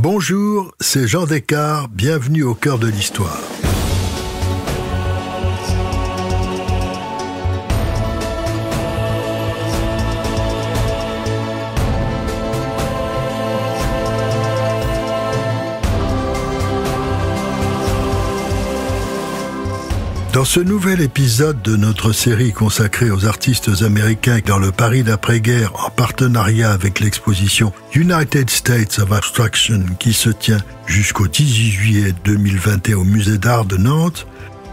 Bonjour, c'est Jean des Cars, bienvenue au cœur de l'histoire. Dans ce nouvel épisode de notre série consacrée aux artistes américains dans le Paris d'après-guerre en partenariat avec l'exposition United States of Abstraction qui se tient jusqu'au 18 juillet 2021 au Musée d'Art de Nantes,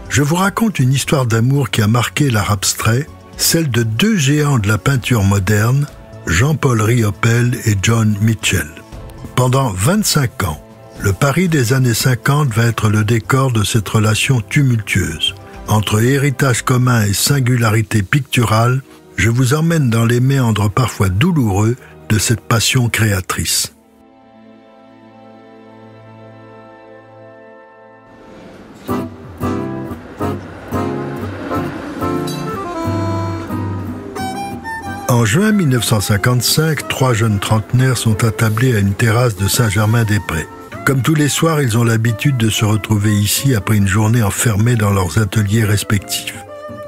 je vous raconte une histoire d'amour qui a marqué l'art abstrait, celle de deux géants de la peinture moderne, Jean-Paul Riopelle et Joan Mitchell. Pendant 25 ans, le Paris des années 50 va être le décor de cette relation tumultueuse. Entre héritage commun et singularité picturale, je vous emmène dans les méandres parfois douloureux de cette passion créatrice. En juin 1955, trois jeunes trentenaires sont attablés à une terrasse de Saint-Germain-des-Prés. Comme tous les soirs, ils ont l'habitude de se retrouver ici après une journée enfermée dans leurs ateliers respectifs.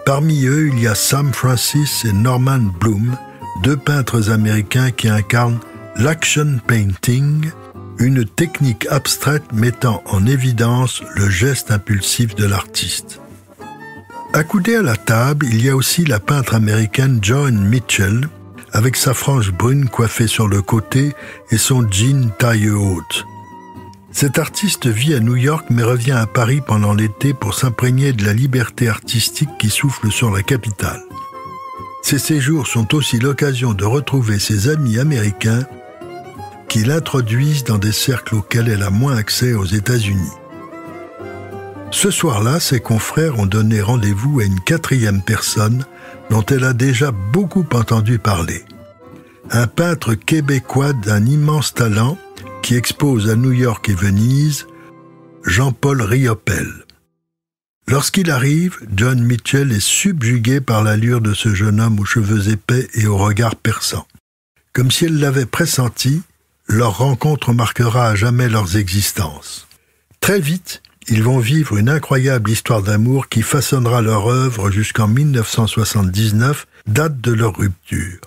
Parmi eux, il y a Sam Francis et Norman Bluhm, deux peintres américains qui incarnent l'action painting, une technique abstraite mettant en évidence le geste impulsif de l'artiste. Accoudée à la table, il y a aussi la peintre américaine Joan Mitchell, avec sa frange brune coiffée sur le côté et son jean taille haute. Cet artiste vit à New York mais revient à Paris pendant l'été pour s'imprégner de la liberté artistique qui souffle sur la capitale. Ces séjours sont aussi l'occasion de retrouver ses amis américains qui l'introduisent dans des cercles auxquels elle a moins accès aux États-Unis. Ce soir-là, ses confrères ont donné rendez-vous à une quatrième personne dont elle a déjà beaucoup entendu parler. Un peintre québécois d'un immense talent, qui expose à New York et Venise, Jean-Paul Riopelle. Lorsqu'il arrive, Joan Mitchell est subjuguée par l'allure de ce jeune homme aux cheveux épais et au regard perçant. Comme si elle l'avait pressenti, leur rencontre marquera à jamais leurs existences. Très vite, ils vont vivre une incroyable histoire d'amour qui façonnera leur œuvre jusqu'en 1979, date de leur rupture.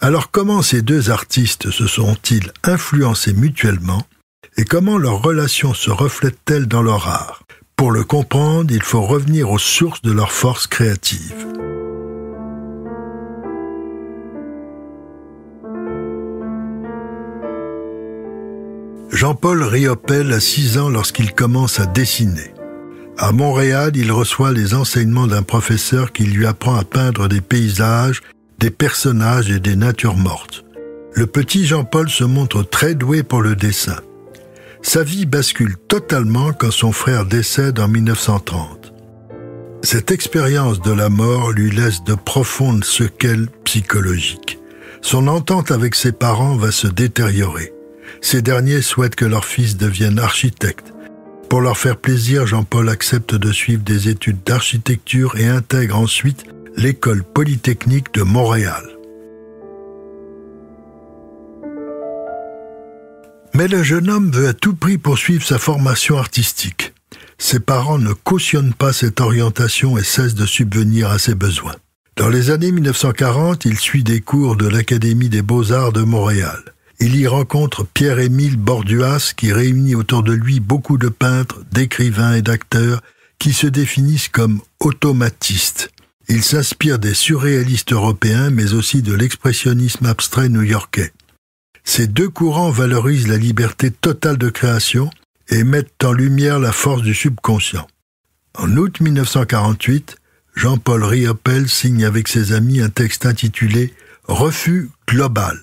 Alors comment ces deux artistes se sont-ils influencés mutuellement et comment leur relation se reflète-t-elle dans leur art? Pour le comprendre, il faut revenir aux sources de leur force créative. Jean-Paul Riopelle a 6 ans lorsqu'il commence à dessiner. À Montréal, il reçoit les enseignements d'un professeur qui lui apprend à peindre des paysages, des personnages et des natures mortes. Le petit Jean-Paul se montre très doué pour le dessin. Sa vie bascule totalement quand son frère décède en 1930. Cette expérience de la mort lui laisse de profondes séquelles psychologiques. Son entente avec ses parents va se détériorer. Ces derniers souhaitent que leur fils devienne architecte. Pour leur faire plaisir, Jean-Paul accepte de suivre des études d'architecture et intègre ensuite l'École polytechnique de Montréal. Mais le jeune homme veut à tout prix poursuivre sa formation artistique. Ses parents ne cautionnent pas cette orientation et cessent de subvenir à ses besoins. Dans les années 1940, il suit des cours de l'Académie des Beaux-Arts de Montréal. Il y rencontre Pierre-Émile Borduas qui réunit autour de lui beaucoup de peintres, d'écrivains et d'acteurs qui se définissent comme automatistes. Il s'inspire des surréalistes européens, mais aussi de l'expressionnisme abstrait new-yorkais. Ces deux courants valorisent la liberté totale de création et mettent en lumière la force du subconscient. En août 1948, Jean-Paul Riopelle signe avec ses amis un texte intitulé « Refus global ».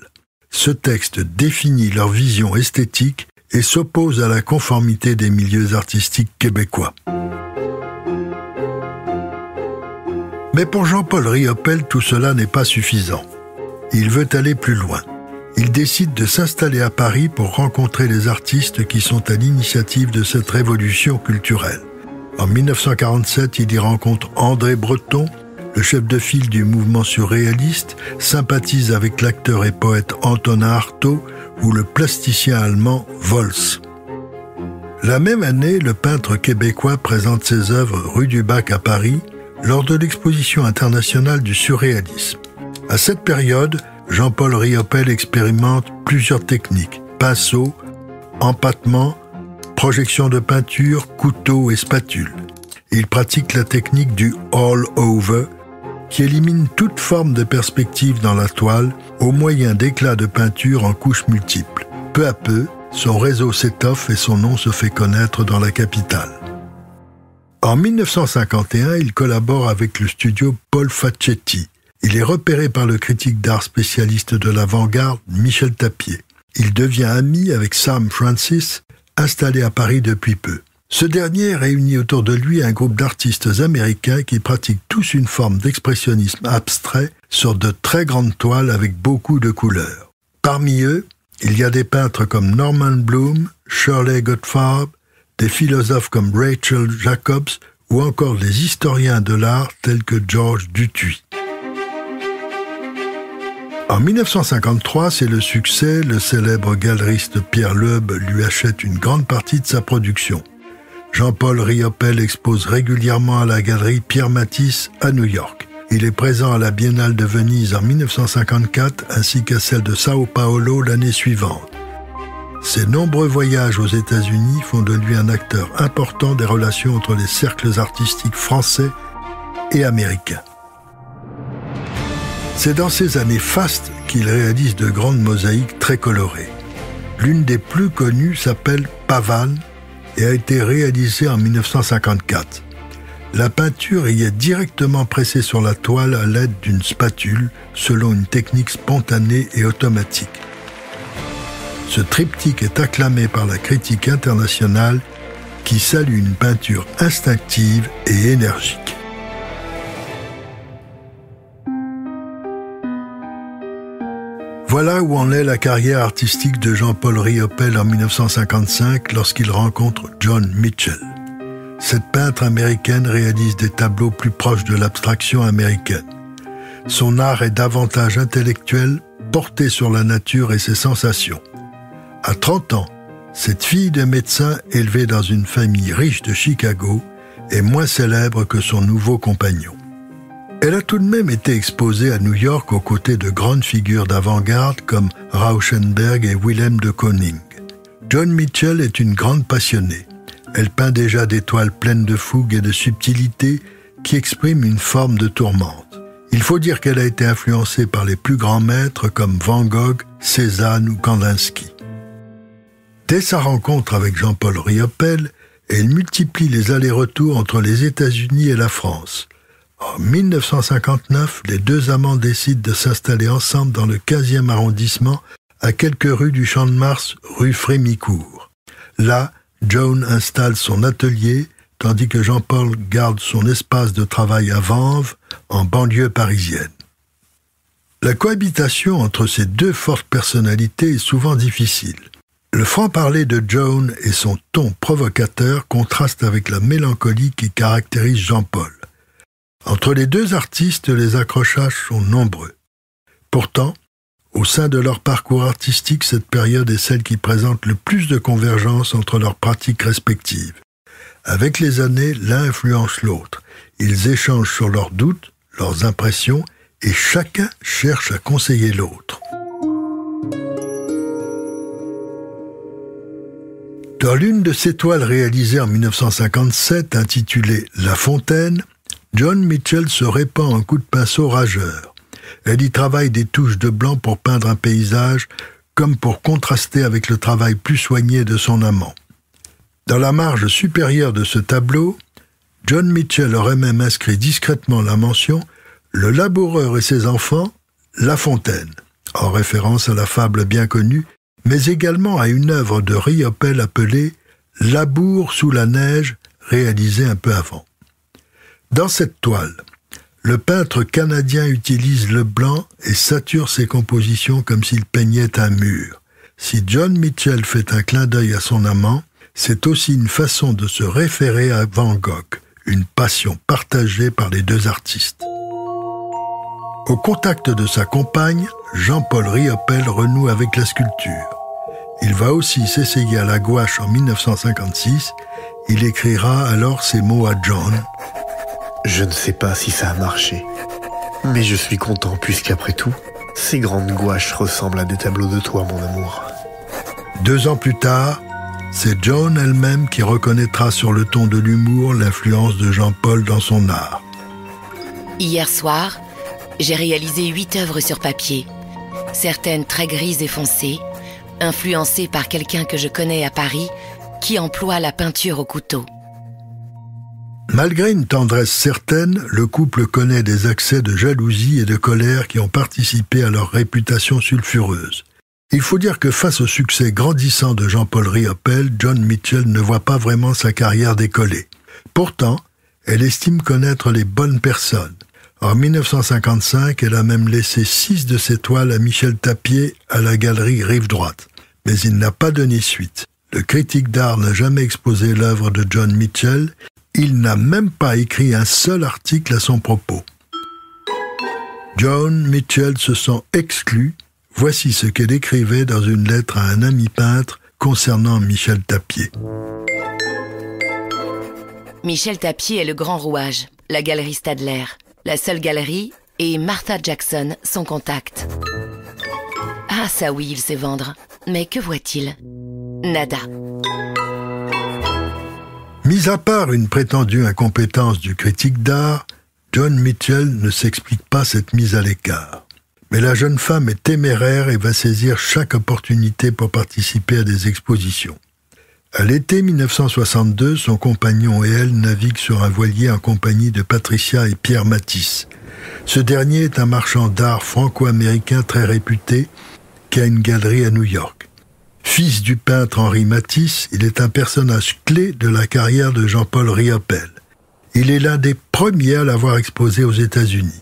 Ce texte définit leur vision esthétique et s'oppose à la conformité des milieux artistiques québécois. Mais pour Jean-Paul Riopelle, tout cela n'est pas suffisant. Il veut aller plus loin. Il décide de s'installer à Paris pour rencontrer les artistes qui sont à l'initiative de cette révolution culturelle. En 1947, il y rencontre André Breton, le chef de file du mouvement surréaliste, sympathise avec l'acteur et poète Antonin Artaud, ou le plasticien allemand Wolfs. La même année, le peintre québécois présente ses œuvres rue du Bac à Paris lors de l'exposition internationale du surréalisme. À cette période, Jean-Paul Riopelle expérimente plusieurs techniques, pinceau, empâtement, projection de peinture, couteau et spatule. Il pratique la technique du « all-over » qui élimine toute forme de perspective dans la toile au moyen d'éclats de peinture en couches multiples. Peu à peu, son réseau s'étoffe et son nom se fait connaître dans la capitale. En 1951, il collabore avec le studio Paul Facchetti. Il est repéré par le critique d'art spécialiste de l'avant-garde Michel Tapié. Il devient ami avec Sam Francis, installé à Paris depuis peu. Ce dernier réunit autour de lui un groupe d'artistes américains qui pratiquent tous une forme d'expressionnisme abstrait sur de très grandes toiles avec beaucoup de couleurs. Parmi eux, il y a des peintres comme Norman Bluhm, Shirley Gottfarb, des philosophes comme Rachel Jacobs ou encore des historiens de l'art tels que Georges Duthuy. En 1953, c'est le succès, le célèbre galeriste Pierre Loeb lui achète une grande partie de sa production. Jean-Paul Riopelle expose régulièrement à la galerie Pierre Matisse à New York. Il est présent à la Biennale de Venise en 1954 ainsi qu'à celle de Sao Paulo l'année suivante. Ses nombreux voyages aux États-Unis font de lui un acteur important des relations entre les cercles artistiques français et américains. C'est dans ces années fastes qu'il réalise de grandes mosaïques très colorées. L'une des plus connues s'appelle Pavane et a été réalisée en 1954. La peinture y est directement pressée sur la toile à l'aide d'une spatule, selon une technique spontanée et automatique. Ce triptyque est acclamé par la critique internationale qui salue une peinture instinctive et énergique. Voilà où en est la carrière artistique de Jean-Paul Riopelle en 1955 lorsqu'il rencontre Joan Mitchell. Cette peintre américaine réalise des tableaux plus proches de l'abstraction américaine. Son art est davantage intellectuel, porté sur la nature et ses sensations. À 30 ans, cette fille de médecin élevée dans une famille riche de Chicago est moins célèbre que son nouveau compagnon. Elle a tout de même été exposée à New York aux côtés de grandes figures d'avant-garde comme Rauschenberg et Willem de Kooning. Joan Mitchell est une grande passionnée. Elle peint déjà des toiles pleines de fougue et de subtilité qui expriment une forme de tourmente. Il faut dire qu'elle a été influencée par les plus grands maîtres comme Van Gogh, Cézanne ou Kandinsky. Dès sa rencontre avec Jean-Paul Riopelle, elle multiplie les allers-retours entre les États-Unis et la France. En 1959, les deux amants décident de s'installer ensemble dans le 15e arrondissement, à quelques rues du Champ de Mars, rue Frémicourt. Là, Joan installe son atelier, tandis que Jean-Paul garde son espace de travail à Vanves, en banlieue parisienne. La cohabitation entre ces deux fortes personnalités est souvent difficile. Le franc-parler de Joan et son ton provocateur contrastent avec la mélancolie qui caractérise Jean-Paul. Entre les deux artistes, les accrochages sont nombreux. Pourtant, au sein de leur parcours artistique, cette période est celle qui présente le plus de convergences entre leurs pratiques respectives. Avec les années, l'un influence l'autre. Ils échangent sur leurs doutes, leurs impressions, et chacun cherche à conseiller l'autre. Dans l'une de ses toiles réalisées en 1957, intitulée « La Fontaine », Joan Mitchell se répand en coups de pinceau rageur. Elle y travaille des touches de blanc pour peindre un paysage, comme pour contraster avec le travail plus soigné de son amant. Dans la marge supérieure de ce tableau, Joan Mitchell aurait même inscrit discrètement la mention « Le laboureur et ses enfants, La Fontaine », en référence à la fable bien connue, mais également à une œuvre de Riopelle appelée « Labour sous la neige », réalisée un peu avant. Dans cette toile, le peintre canadien utilise le blanc et sature ses compositions comme s'il peignait un mur. Si Joan Mitchell fait un clin d'œil à son amant, c'est aussi une façon de se référer à Van Gogh, une passion partagée par les deux artistes. Au contact de sa compagne, Jean-Paul Riopelle renoue avec la sculpture. Il va aussi s'essayer à la gouache en 1956. Il écrira alors ces mots à John. « Je ne sais pas si ça a marché, mais je suis content puisqu'après tout, ces grandes gouaches ressemblent à des tableaux de toi, mon amour. » 2 ans plus tard, c'est Joan elle-même qui reconnaîtra sur le ton de l'humour l'influence de Jean-Paul dans son art. « Hier soir, j'ai réalisé 8 œuvres sur papier, certaines très grises et foncées, influencées par quelqu'un que je connais à Paris, qui emploie la peinture au couteau. » Malgré une tendresse certaine, le couple connaît des accès de jalousie et de colère qui ont participé à leur réputation sulfureuse. Il faut dire que face au succès grandissant de Jean-Paul Riopelle, Joan Mitchell ne voit pas vraiment sa carrière décoller. Pourtant, elle estime connaître les bonnes personnes. En 1955, elle a même laissé 6 de ses toiles à Michel Tapié à la galerie Rive Droite. Mais il n'a pas donné suite. Le critique d'art n'a jamais exposé l'œuvre de Joan Mitchell. Il n'a même pas écrit un seul article à son propos. Joan Mitchell se sent exclue. Voici ce qu'elle écrivait dans une lettre à un ami peintre concernant Michel Tapié. Michel Tapié est le grand rouage, la galerie Stadler, la seule galerie, et Martha Jackson, son contact. Ah ça oui, il sait vendre. Mais que voit-il ? Nada. Mis à part une prétendue incompétence du critique d'art, Joan Mitchell ne s'explique pas cette mise à l'écart. Mais la jeune femme est téméraire et va saisir chaque opportunité pour participer à des expositions. À l'été 1962, son compagnon et elle naviguent sur un voilier en compagnie de Patricia et Pierre Matisse. Ce dernier est un marchand d'art franco-américain très réputé qui a une galerie à New York. Fils du peintre Henri Matisse, il est un personnage clé de la carrière de Jean-Paul Riopelle. Il est l'un des premiers à l'avoir exposé aux États-Unis.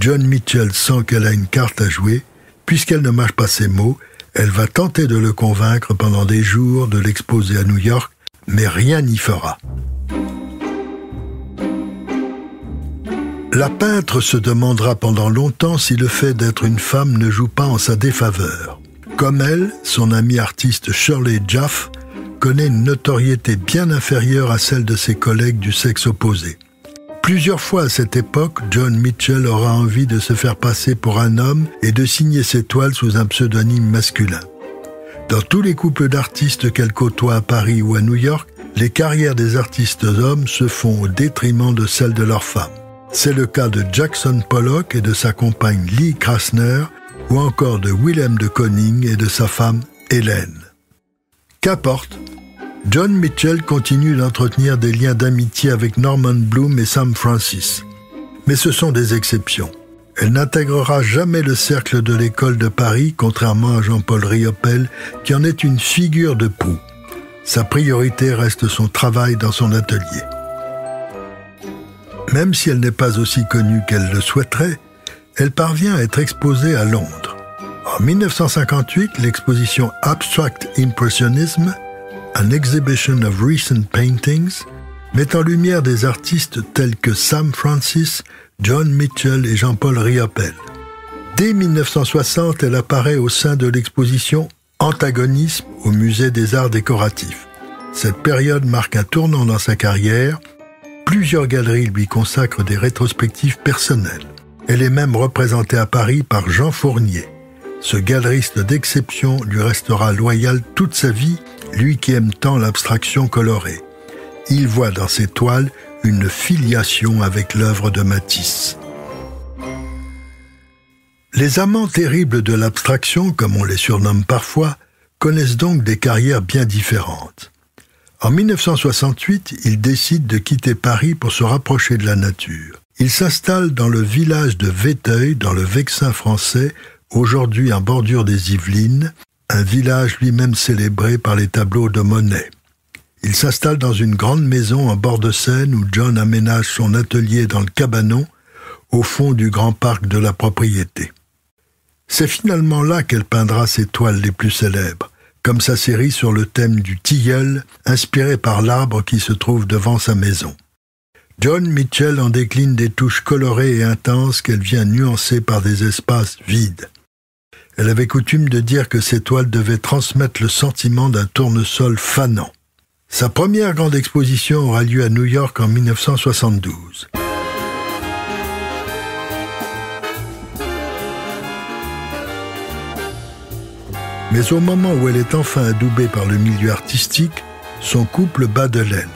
Joan Mitchell sent qu'elle a une carte à jouer. Puisqu'elle ne mâche pas ses mots, elle va tenter de le convaincre pendant des jours de l'exposer à New York, mais rien n'y fera. La peintre se demandera pendant longtemps si le fait d'être une femme ne joue pas en sa défaveur. Comme elle, son amie artiste Shirley Jaffe connaît une notoriété bien inférieure à celle de ses collègues du sexe opposé. Plusieurs fois à cette époque, Joan Mitchell aura envie de se faire passer pour un homme et de signer ses toiles sous un pseudonyme masculin. Dans tous les couples d'artistes qu'elle côtoie à Paris ou à New York, les carrières des artistes hommes se font au détriment de celles de leurs femmes. C'est le cas de Jackson Pollock et de sa compagne Lee Krasner, ou encore de Willem de Kooning et de sa femme Hélène. Qu'importe, Joan Mitchell continue d'entretenir des liens d'amitié avec Norman Bluhm et Sam Francis. Mais ce sont des exceptions. Elle n'intégrera jamais le cercle de l'école de Paris, contrairement à Jean-Paul Riopelle, qui en est une figure de proue. Sa priorité reste son travail dans son atelier. Même si elle n'est pas aussi connue qu'elle le souhaiterait, elle parvient à être exposée à Londres. En 1958, l'exposition Abstract Impressionism, An Exhibition of Recent Paintings, met en lumière des artistes tels que Sam Francis, Joan Mitchell et Jean-Paul Riopelle. Dès 1960, elle apparaît au sein de l'exposition Antagonisme au Musée des Arts Décoratifs. Cette période marque un tournant dans sa carrière. Plusieurs galeries lui consacrent des rétrospectives personnelles. Elle est même représentée à Paris par Jean Fournier. Ce galeriste d'exception lui restera loyal toute sa vie, lui qui aime tant l'abstraction colorée. Il voit dans ses toiles une filiation avec l'œuvre de Matisse. Les amants terribles de l'abstraction, comme on les surnomme parfois, connaissent donc des carrières bien différentes. En 1968, ils décident de quitter Paris pour se rapprocher de la nature. Il s'installe dans le village de Vétheuil, dans le Vexin français, aujourd'hui en bordure des Yvelines, un village lui-même célébré par les tableaux de Monet. Il s'installe dans une grande maison en bord de Seine où John aménage son atelier dans le Cabanon, au fond du grand parc de la propriété. C'est finalement là qu'elle peindra ses toiles les plus célèbres, comme sa série sur le thème du tilleul, inspirée par l'arbre qui se trouve devant sa maison. Joan Mitchell en décline des touches colorées et intenses qu'elle vient nuancer par des espaces vides. Elle avait coutume de dire que ses toiles devaient transmettre le sentiment d'un tournesol fanant. Sa première grande exposition aura lieu à New York en 1972. Mais au moment où elle est enfin adoubée par le milieu artistique, son couple bat de l'aile.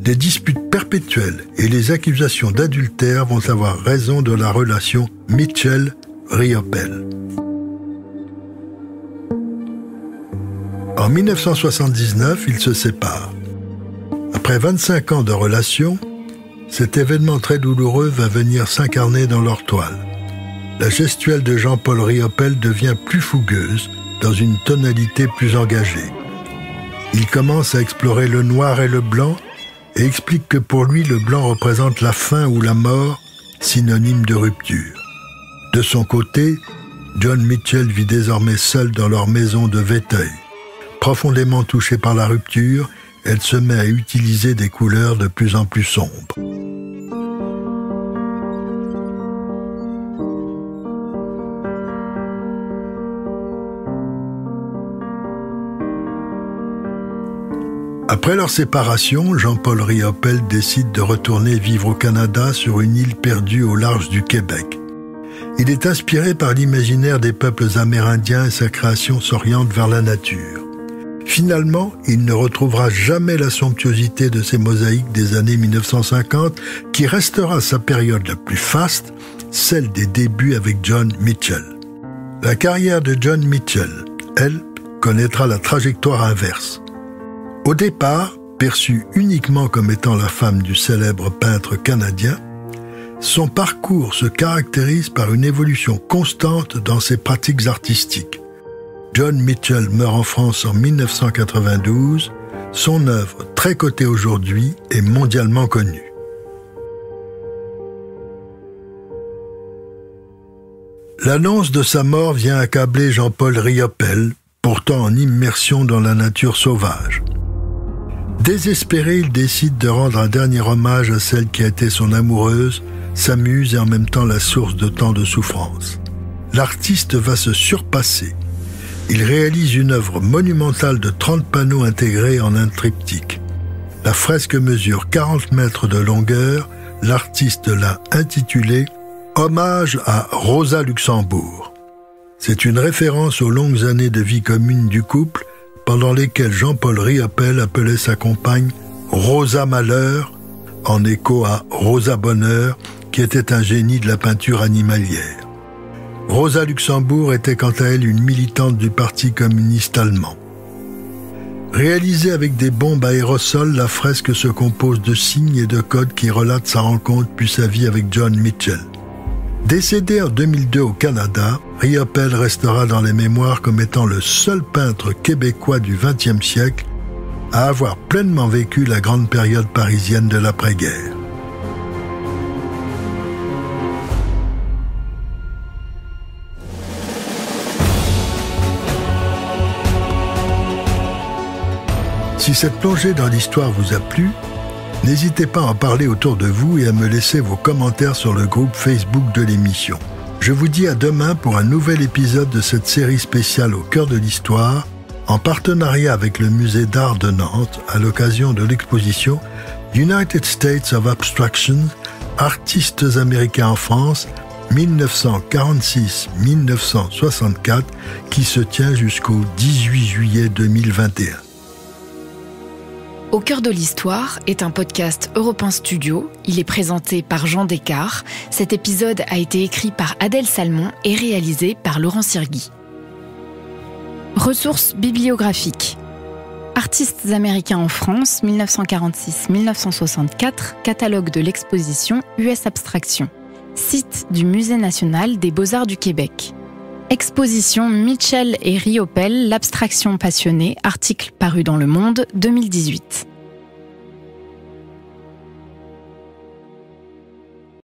Des disputes perpétuelles et les accusations d'adultère vont avoir raison de la relation Mitchell-Riopelle. En 1979, ils se séparent. Après 25 ans de relation, cet événement très douloureux va venir s'incarner dans leur toile. La gestuelle de Jean-Paul Riopelle devient plus fougueuse, dans une tonalité plus engagée. Il commence à explorer le noir et le blanc et explique que pour lui, le blanc représente la fin ou la mort, synonyme de rupture. De son côté, Joan Mitchell vit désormais seule dans leur maison de Vétheuil. Profondément touchée par la rupture, elle se met à utiliser des couleurs de plus en plus sombres. Après leur séparation, Jean-Paul Riopelle décide de retourner vivre au Canada sur une île perdue au large du Québec. Il est inspiré par l'imaginaire des peuples amérindiens et sa création s'oriente vers la nature. Finalement, il ne retrouvera jamais la somptuosité de ses mosaïques des années 1950, qui restera sa période la plus faste, celle des débuts avec Joan Mitchell. La carrière de Joan Mitchell, elle, connaîtra la trajectoire inverse. Au départ, perçue uniquement comme étant la femme du célèbre peintre canadien, son parcours se caractérise par une évolution constante dans ses pratiques artistiques. Joan Mitchell meurt en France en 1992. Son œuvre, très cotée aujourd'hui, est mondialement connue. L'annonce de sa mort vient accabler Jean-Paul Riopelle, pourtant en immersion dans la nature sauvage. Désespéré, il décide de rendre un dernier hommage à celle qui a été son amoureuse, sa muse et en même temps la source de tant de souffrances. L'artiste va se surpasser. Il réalise une œuvre monumentale de 30 panneaux intégrés en un triptyque. La fresque mesure 40 mètres de longueur. L'artiste l'a intitulée « Hommage à Rosa Luxembourg ». C'est une référence aux longues années de vie commune du couple, pendant lesquelles Jean-Paul Riopelle appelait sa compagne « Rosa Malheur » en écho à « Rosa Bonheur » qui était un génie de la peinture animalière. Rosa Luxembourg était quant à elle une militante du Parti communiste allemand. Réalisée avec des bombes à aérosol, la fresque se compose de signes et de codes qui relatent sa rencontre puis sa vie avec Joan Mitchell. Décédé en 2002 au Canada, Riopelle restera dans les mémoires comme étant le seul peintre québécois du XXe siècle à avoir pleinement vécu la grande période parisienne de l'après-guerre. Si cette plongée dans l'histoire vous a plu, n'hésitez pas à en parler autour de vous et à me laisser vos commentaires sur le groupe Facebook de l'émission. Je vous dis à demain pour un nouvel épisode de cette série spéciale Au cœur de l'histoire, en partenariat avec le musée d'art de Nantes à l'occasion de l'exposition United States of Abstraction, artistes américains en France, 1946-1964, qui se tient jusqu'au 18 juillet 2021. Au cœur de l'histoire est un podcast Europe 1 Studio. Il est présenté par Jean des Cars. Cet épisode a été écrit par Adèle Salmon et réalisé par Laurent Sirgui. Ressources bibliographiques. Artistes américains en France, 1946-1964, catalogue de l'exposition US Abstraction. Site du Musée national des Beaux-Arts du Québec. Exposition Mitchell et Riopelle, l'abstraction passionnée, article paru dans Le Monde, 2018.